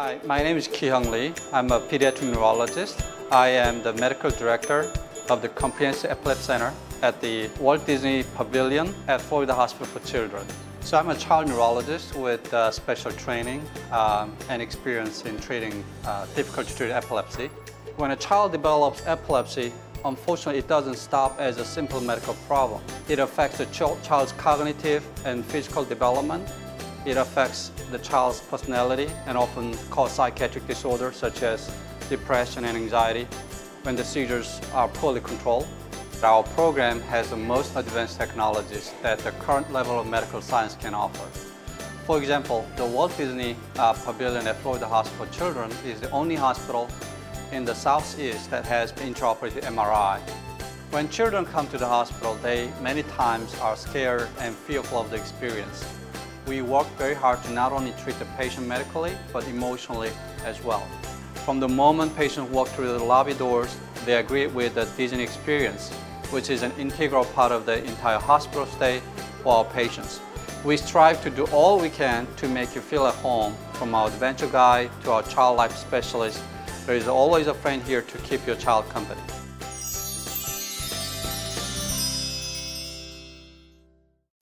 Hi, my name is Ki-Hyung Lee. I'm a pediatric neurologist. I am the medical director of the Comprehensive Epilepsy Center at the Walt Disney Pavilion at Floyd Hospital for Children. So I'm a child neurologist with special training and experience in treating difficult to treat epilepsy. When a child develops epilepsy, unfortunately it doesn't stop as a simple medical problem. It affects the child's cognitive and physical development. It affects the child's personality and often causes psychiatric disorders such as depression and anxiety when the seizures are poorly controlled. Our program has the most advanced technologies that the current level of medical science can offer. For example, the Walt Disney Pavilion at Floyd Hospital for Children is the only hospital in the Southeast that has intraoperative MRI. When children come to the hospital, they many times are scared and fearful of the experience. We work very hard to not only treat the patient medically, but emotionally as well. From the moment patients walk through the lobby doors, they agree with the Disney experience, which is an integral part of the entire hospital stay for our patients. We strive to do all we can to make you feel at home, from our adventure guide to our child life specialist. There is always a friend here to keep your child company.